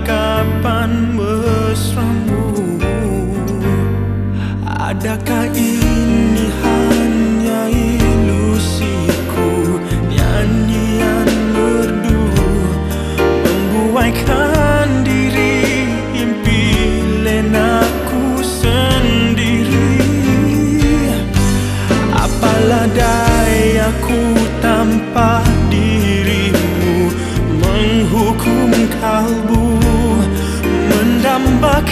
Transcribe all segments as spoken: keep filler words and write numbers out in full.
kapan mesramu? Adakah ini hanya ilusiku? Nyanyian merdu membuaikan diri impian aku sendiri. Apalah dayaku tanpa dirimu, menghukum kalbu, mendambakan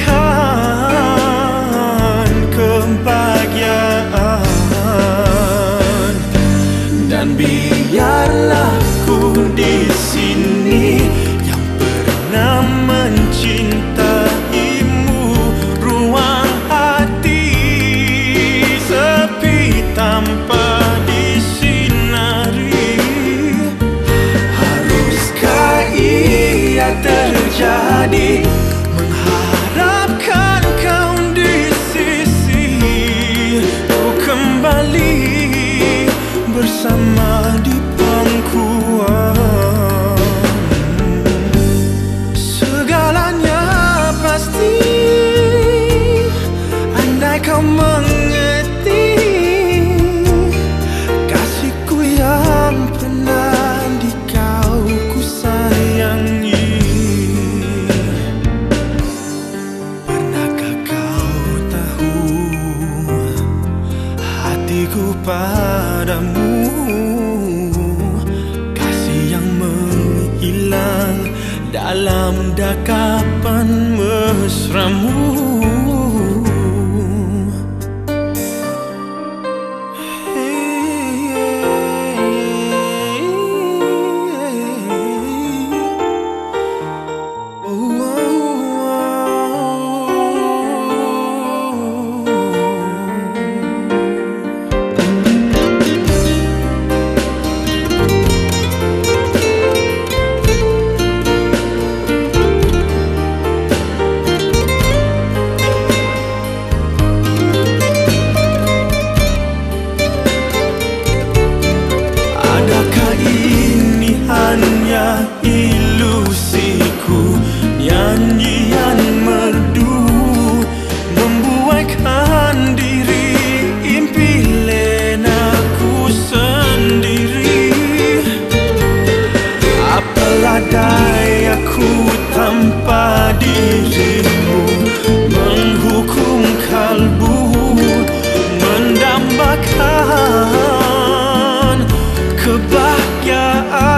kebahagiaan. Dan biarlah ku di sini yang pernah mencintaimu. Ruang hati sepi tanpa disinari. Haruskah ia terjadi? Bersama di pangkuan, segalanya pasti. Andai kau mengerti kasihku yang pernah di kau ku sayangi. Pernahkah kau tahu hatiku padamu? Dalam dekapan mesramu, hey, hey, hey, hey. Oh, oh, oh, oh. Kebahagiaan.